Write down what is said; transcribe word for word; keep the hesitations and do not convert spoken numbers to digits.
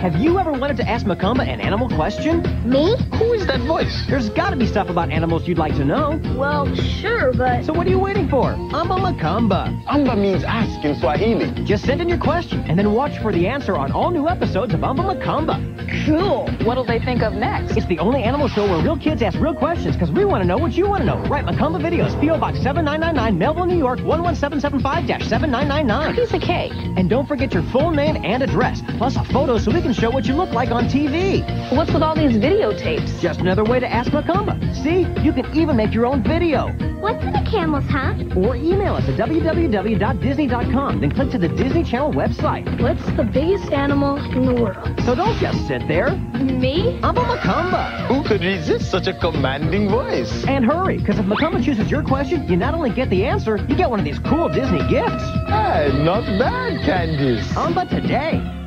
Have you ever wanted to ask Mokomba an animal question? Me? Who is that voice? There's got to be stuff about animals you'd like to know. Well, sure, but... So what are you waiting for? Umba Mokomba. Umba means ask in Swahili. Just send in your question and then watch for the answer on all new episodes of Umba Mokomba. Cool. What'll they think of next? It's the only animal show where real kids ask real questions because we want to know what you want to know. Write Mokomba Videos, P O Box seven nine nine nine, Melville, New York, one one seven seven five, seven nine nine nine. Piece of cake. And don't forget your full name and address, plus a photo so we can show what you look like on T V. What's with all these videotapes? Just another way to ask Mokomba. See, you can even make your own video. What's in the camels, huh? Or email us at w w w dot disney dot com, then click to the Disney Channel website. What's the biggest animal in the world? So don't just sit there. Me? I'm a Mokomba. Who could resist such a commanding voice? And hurry, because if Mokomba chooses your question, you not only get the answer, you get one of these cool Disney gifts. Hey, not bad, Candice. Umba today.